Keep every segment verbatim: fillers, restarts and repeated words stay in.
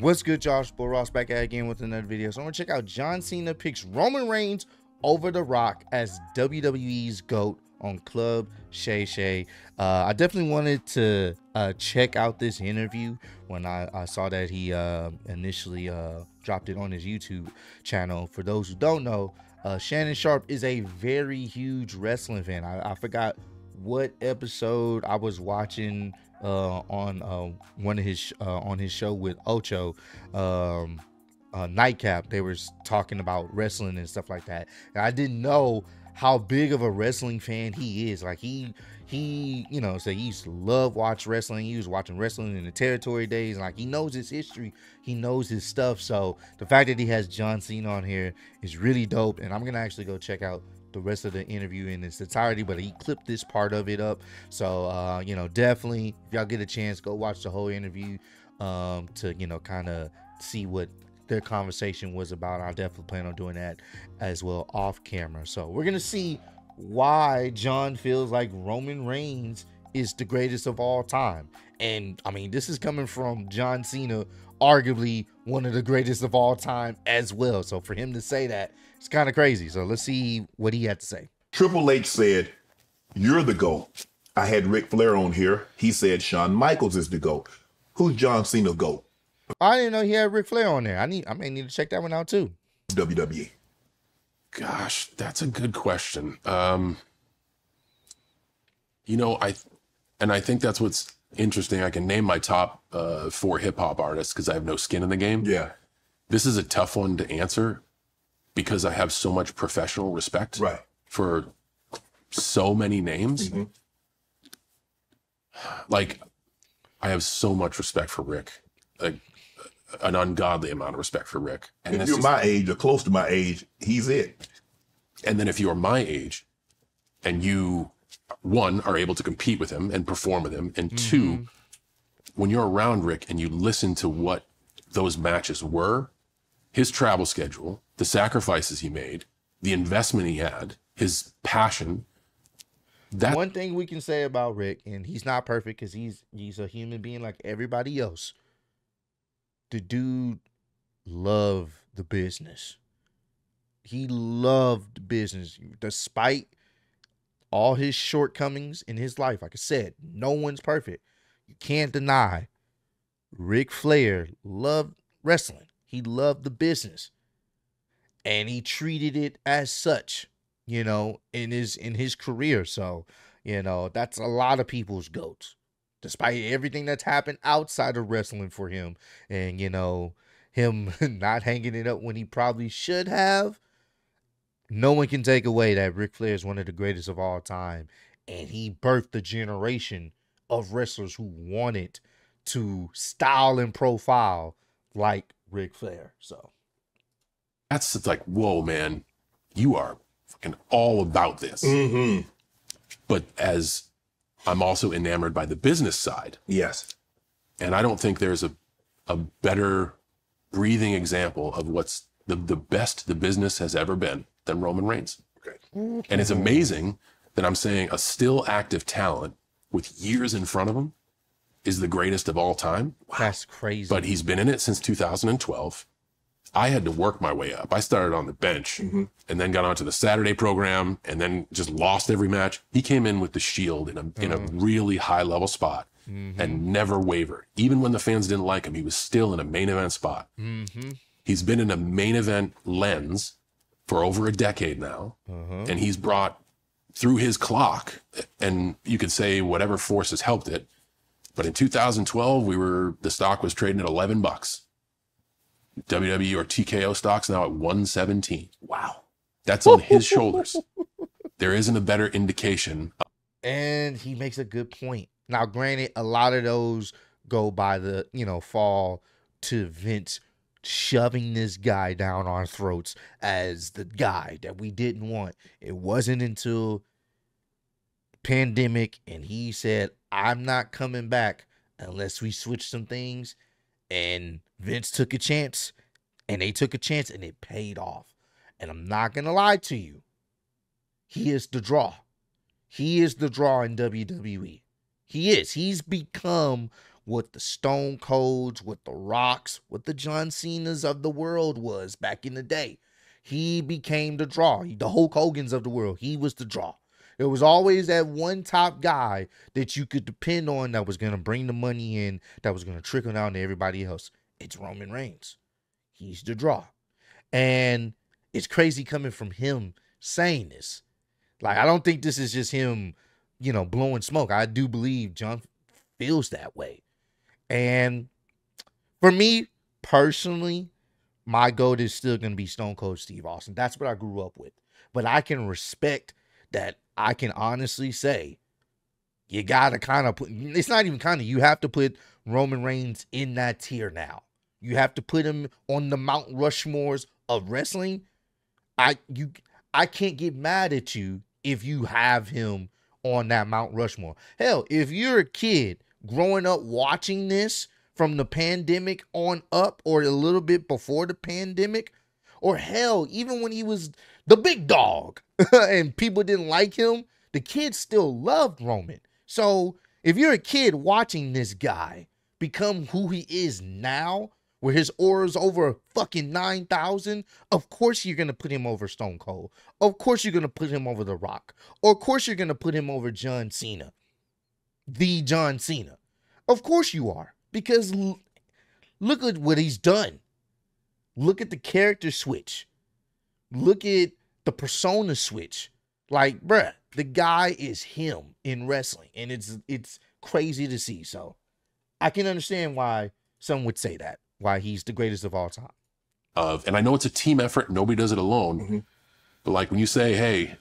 What's good, Josh? Boy Ross back at again with another video. So I'm gonna check out John Cena picks Roman Reigns over The Rock as W W E's GOAT on Club Shay Shay. Uh, I definitely wanted to uh, check out this interview when I, I saw that he uh, initially uh, dropped it on his YouTube channel. For those who don't know, uh, Shannon Sharpe is a very huge wrestling fan. I, I forgot what episode I was watching uh on uh one of his uh on his show with Ocho, um uh Nightcap. They were talking about wrestling and stuff like that, and I didn't know how big of a wrestling fan he is. Like he he you know, so he used to love watch wrestling. He was watching wrestling in the territory days. Like, he knows his history, he knows his stuff. So the fact that he has John Cena on here is really dope, and I'm gonna actually go check out the rest of the interview in its entirety, but he clipped this part of it up. So uh you know, definitely if y'all get a chance, go watch the whole interview um to, you know, kind of see what their conversation was about. I'll definitely plan on doing that as well off camera. So we're gonna see why John feels like Roman Reigns is the greatest of all time. And I mean, this is coming from John Cena, arguably one of the greatest of all time as well. So for him to say that, it's kind of crazy. So let's see what he had to say. Triple H said, "You're the GOAT." I had Ric Flair on here. He said Shawn Michaels is the GOAT. Who's John Cena GOAT? I didn't know he had Ric Flair on there. I need, I may need to check that one out too. W W E. Gosh, that's a good question. Um, you know, I, and I think that's what's interesting. I can name my top uh four hip-hop artists because I have no skin in the game. Yeah, this is a tough one to answer because I have so much professional respect, right, for so many names. Mm-hmm. Like, I have so much respect for Rick, like an ungodly amount of respect for Rick. And if this you're is, my age or close to my age, he's it. And then if you're my age and you one, are able to compete with him and perform with him, and mm-hmm. two, when you're around Rick and you listen to what those matches were, his travel schedule, the sacrifices he made, the investment he had, his passion. That one thing we can say about Rick, and he's not perfect because he's he's a human being like everybody else. The dude loved the business. He loved business despite all his shortcomings in his life. Like I said, no one's perfect. You can't deny Ric Flair loved wrestling. He loved the business, and he treated it as such, you know, in his in his career. So, you know, that's a lot of people's goats, despite everything that's happened outside of wrestling for him. And, you know, him not hanging it up when he probably should have. No one can take away that Ric Flair is one of the greatest of all time, and he birthed the generation of wrestlers who wanted to style and profile like Ric Flair. So that's, it's like, whoa, man, you are fucking all about this. Mm-hmm. But as I'm also enamored by the business side. Yes. And I don't think there's a, a better breathing example of what's the, the best the business has ever been than Roman Reigns. Okay. And it's amazing that I'm saying a still active talent with years in front of him is the greatest of all time. Wow. That's crazy. But he's been in it since two thousand twelve. I had to work my way up. I started on the bench, mm-hmm. and then got onto the Saturday program, and then just lost every match. He came in with the Shield in a, mm-hmm. in a really high level spot, mm-hmm. and never wavered. Even when the fans didn't like him, he was still in a main event spot. Mm-hmm. He's been in a main event lens for over a decade now, uh-huh. and he's brought through his clock, and you could say whatever force has helped it, but in two thousand twelve, we were, the stock was trading at eleven bucks. W W E or T K O stocks now at one seventeen. Wow. That's on his shoulders. There isn't a better indication. And he makes a good point. Now, granted, a lot of those go by the, you know, fall to Vince shoving this guy down our throats as the guy that we didn't want. It wasn't until pandemic and he said, I'm not coming back unless we switch some things. And Vince took a chance, and they took a chance, and it paid off. And I'm not going to lie to you. He is the draw. He is the draw in W W E. He is. He's become what the Stone Colds, what the Rocks, what the John Cenas of the world was back in the day. He became the draw. The Hulk Hogans of the world, he was the draw. It was always that one top guy that you could depend on that was going to bring the money in, that was going to trickle down to everybody else. It's Roman Reigns. He's the draw. And it's crazy coming from him saying this. Like, I don't think this is just him, you know, blowing smoke. I do believe John feels that way. And for me, personally, my goat is still going to be Stone Cold Steve Austin. That's what I grew up with. But I can respect that. I can honestly say you got to kind of put, it's not even kind of, you have to put Roman Reigns in that tier now. You have to put him on the Mount Rushmores of wrestling. I you I can't get mad at you if you have him on that Mount Rushmore. Hell, if you're a kid growing up watching this from the pandemic on up or a little bit before the pandemic, or hell, even when he was the big dog and people didn't like him, the kids still loved Roman. So if you're a kid watching this guy become who he is now, where his aura's over fucking nine thousand, of course you're going to put him over Stone Cold. Of course you're going to put him over The Rock. Of course you're going to put him over John Cena. The John Cena. Of course you are. Because l- look at what he's done. Look at the character switch. Look at the persona switch. Like, bruh, the guy is him in wrestling. And it's it's crazy to see. So I can understand why some would say that, why he's the greatest of all time. Of, and I know it's a team effort. Nobody does it alone. Mm-hmm. But like when you say, hey,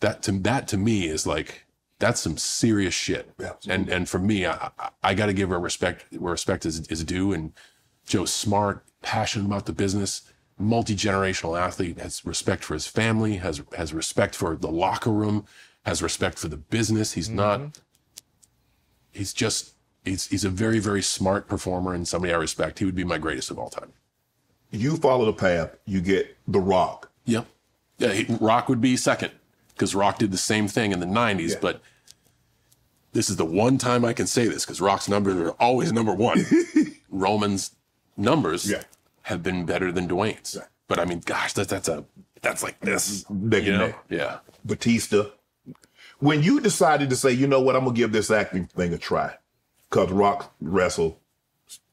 that to, that to me is like, that's some serious shit. Yeah, and and for me, I, I got to give her respect where respect is, is due. And Joe's smart, passionate about the business, multi-generational athlete, has respect for his family, has has respect for the locker room, has respect for the business. He's mm-hmm. not, he's just, he's he's a very, very smart performer and somebody I respect. He would be my greatest of all time. You follow the path, you get The Rock. Yep. Yeah, he, Rock would be second because Rock did the same thing in the nineties, yeah. But this is the one time I can say this because Rock's numbers are always number one. Roman's numbers yeah. have been better than Dwayne's. Right. But I mean, gosh, that, that's a that's like this. Big you know? Yeah. Batista. When you decided to say, you know what, I'm going to give this acting thing a try, because Rock wrestled,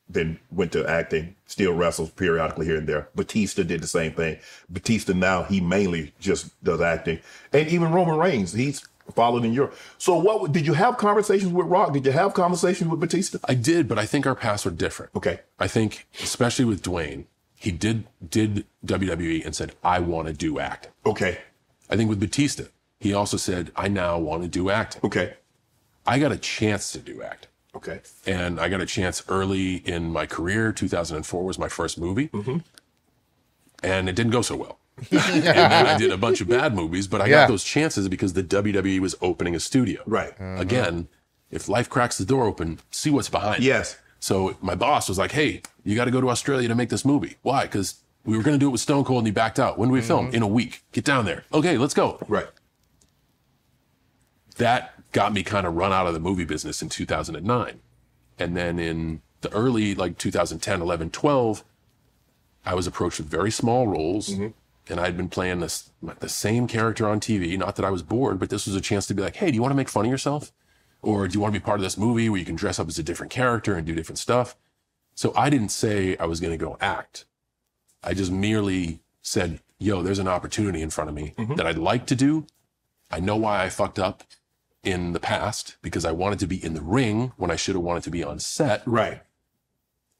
then went to acting, still wrestles periodically here and there. Batista did the same thing. Batista now, he mainly just does acting. And even Roman Reigns, he's followed in Europe. So what did you have conversations with Rock? Did you have conversations with Batista? I did, but I think our paths were different. Okay. I think, especially with Dwayne, he did did W W E and said, I want to do acting. Okay. I think with Batista, he also said, I now want to do acting. Okay. I got a chance to do acting. Okay. And I got a chance early in my career. two thousand four was my first movie. Mm-hmm. And it didn't go so well. And then I did a bunch of bad movies, but I yeah. got those chances because the W W E was opening a studio. Right. Mm-hmm. Again, if life cracks the door open, see what's behind yes. it. So my boss was like, hey, you got to go to Australia to make this movie. Why? Because we were going to do it with Stone Cold and he backed out. When do we mm-hmm. film? In a week. Get down there. Okay, let's go. Right. That got me kind of run out of the movie business in two thousand nine. And then in the early, like two thousand ten, eleven, twelve, I was approached with very small roles. Mm-hmm. And I'd been playing this, the same character on T V. Not that I was bored, but this was a chance to be like, hey, do you want to make fun of yourself? Or do you want to be part of this movie where you can dress up as a different character and do different stuff? So I didn't say I was going to go act. I just merely said, yo, there's an opportunity in front of me mm-hmm. that I'd like to do. I know why I fucked up in the past because I wanted to be in the ring when I should have wanted to be on set. Right.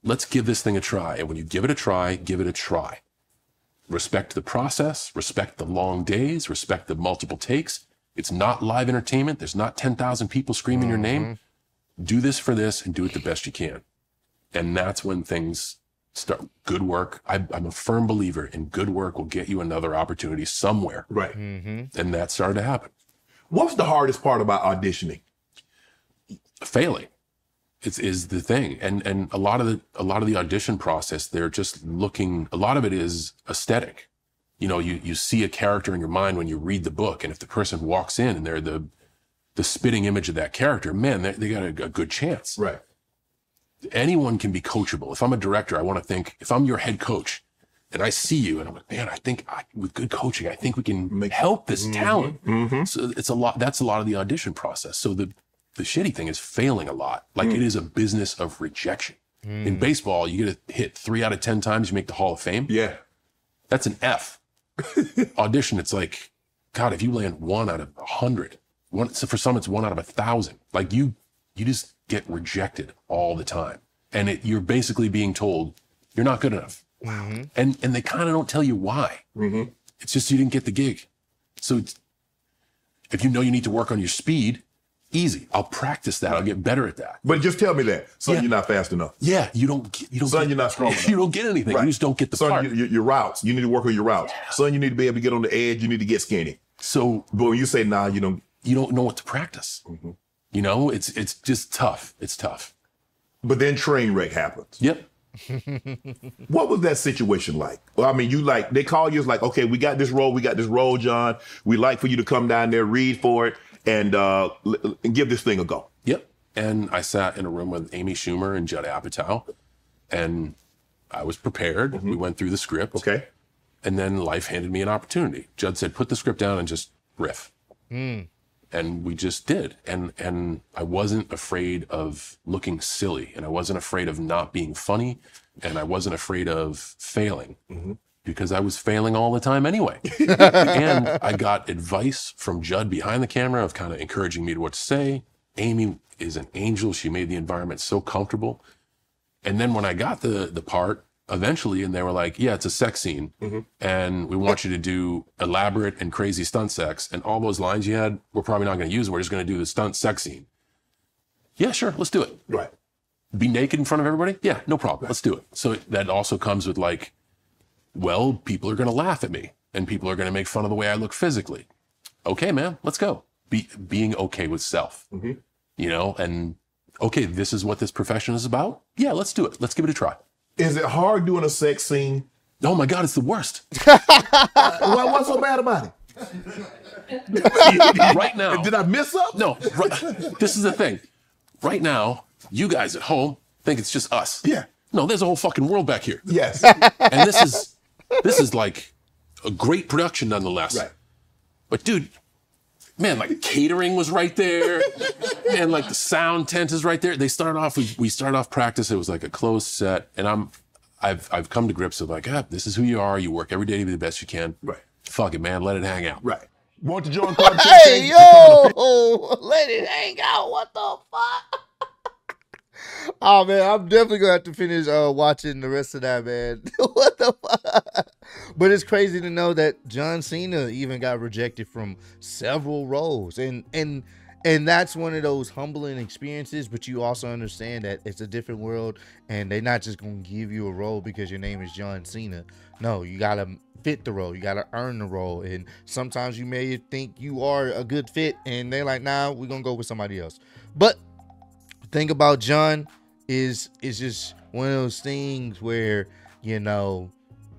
Let's give this thing a try. And when you give it a try, give it a try. Respect the process, respect the long days, respect the multiple takes. It's not live entertainment. There's not ten thousand people screaming mm-hmm. your name. Do this for this and do it the best you can. And that's when things start. Good work. I, I'm a firm believer in good work will get you another opportunity somewhere. Right. Mm-hmm. And that started to happen. What was the hardest part about auditioning? Failing. It's is the thing. And and a lot of the a lot of the audition process, they're just looking, a lot of it is aesthetic. You know, you you see a character in your mind when you read the book, and if the person walks in and they're the the spitting image of that character, man, they, they got a, a good chance. Right. anyone can be coachable. If I'm a director, I want to think, if I'm your head coach and I see you and I'm like, man, I think I, with good coaching, I think we can Make, help this mm-hmm, talent. Mm-hmm. So it's a lot, that's a lot of the audition process. So the, the shitty thing is failing a lot. Like mm. it is a business of rejection. Mm. In baseball, you get a hit three out of ten times, you make the Hall of Fame. Yeah. That's an F. Audition, it's like, God, if you land one out of a hundred, one, so for some it's one out of a thousand. Like you, you just get rejected all the time. And it, you're basically being told you're not good enough. Wow. And and they kind of don't tell you why. Mm-hmm. It's just you didn't get the gig. So it's, if you know you need to work on your speed, easy. I'll practice that. I'll get better at that. But just tell me that. Son, yeah. you're not fast enough. Yeah, you don't get, you don't Son, get, you're not strong enough. You don't get anything. Right. You just don't get the Son, part. Son, you, your routes. You need to work on your routes. Yeah. Son, you need to be able to get on the edge. You need to get skinny. So, but when you say, nah, you don't. You don't know what to practice. Mm-hmm. You know, it's it's just tough. It's tough. But then train wreck happens. Yep. What was that situation like? Well, I mean, you like, they call you, it's like, okay, we got this role, we got this role, John. We'd like for you to come down there, read for it, and uh, l- give this thing a go. Yep. And I sat in a room with Amy Schumer and Judd Apatow, and I was prepared. Mm-hmm. We went through the script. Okay. And then life handed me an opportunity. Judd said, put the script down and just riff. Mm. And we just did. And and I wasn't afraid of looking silly, and I wasn't afraid of not being funny, and I wasn't afraid of failing, mm-hmm. because I was failing all the time anyway. And I got advice from Judd behind the camera of kind of encouraging me to what to say. Amy is an angel. She made the environment so comfortable. And then when I got the, the part, eventually, and they were like, yeah, it's a sex scene, mm-hmm. and we want you to do elaborate and crazy stunt sex, and all those lines you had, we're probably not going to use, we're just going to do the stunt sex scene. Yeah, sure, let's do it. Right. Be naked in front of everybody? Yeah, no problem, right. Let's do it. So that also comes with like, well, people are going to laugh at me, and people are going to make fun of the way I look physically. Okay, man, let's go. Be, being okay with self, mm-hmm. you know, and okay, this is what this profession is about? Yeah, let's do it, let's give it a try. Is it hard doing a sex scene? Oh my God, it's the worst. Why, what's so bad about it? Right now. Did I miss up? No, right, this is the thing. Right now, you guys at home think it's just us. Yeah. No, there's a whole fucking world back here. Yes. And this is, this is like a great production nonetheless. Right. But dude, man, like catering was right there. And like the sound tent is right there. They started off, we, we started off practice. It was like a closed set. And I'm, I've, I've come to grips with like, ah, this is who you are. You work every day to be the best you can. Right. Fuck it, man. Let it hang out. Right. Want to join Club Shay Shay? Hey, yo, let it hang out. What the fuck? Oh, man, I'm definitely going to have to finish uh, watching the rest of that, man. What the fuck? But it's crazy to know that John Cena even got rejected from several roles. And and and that's one of those humbling experiences, but you also understand that it's a different world and they're not just going to give you a role because your name is John Cena. No, you got to fit the role. You got to earn the role. And sometimes you may think you are a good fit and they're like, nah, we're going to go with somebody else. But the thing about John is it's just one of those things where, you know,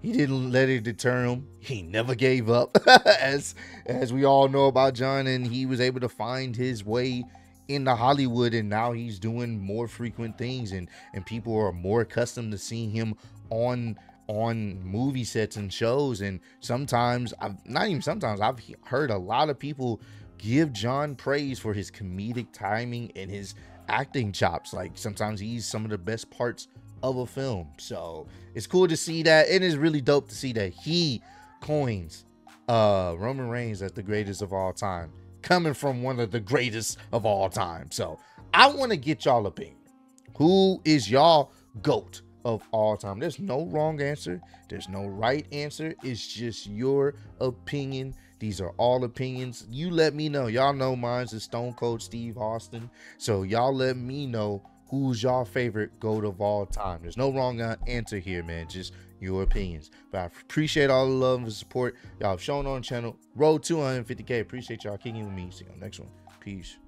he didn't let it deter him. He never gave up, as as we all know about John, and he was able to find his way into Hollywood, and now he's doing more frequent things, and and people are more accustomed to seeing him on on movie sets and shows. And sometimes, I've not even sometimes, I've heard a lot of people give John praise for his comedic timing and his acting chops. Like sometimes he's some of the best parts of a film. So it's cool to see that, and it's really dope to see that he coins uh Roman Reigns as the greatest of all time, coming from one of the greatest of all time. So I want to get y'all opinion. Who is y'all GOAT of all time? There's no wrong answer, there's no right answer. It's just your opinion. These are all opinions. You let me know. Y'all know mine's is Stone Cold Steve Austin. So y'all let me know who's y'all favorite GOAT of all time. There's no wrong answer here, man. Just your opinions. But I appreciate all the love and support y'all have shown on the channel. Road two hundred fifty K. Appreciate y'all kicking with me. See you on the next one. Peace.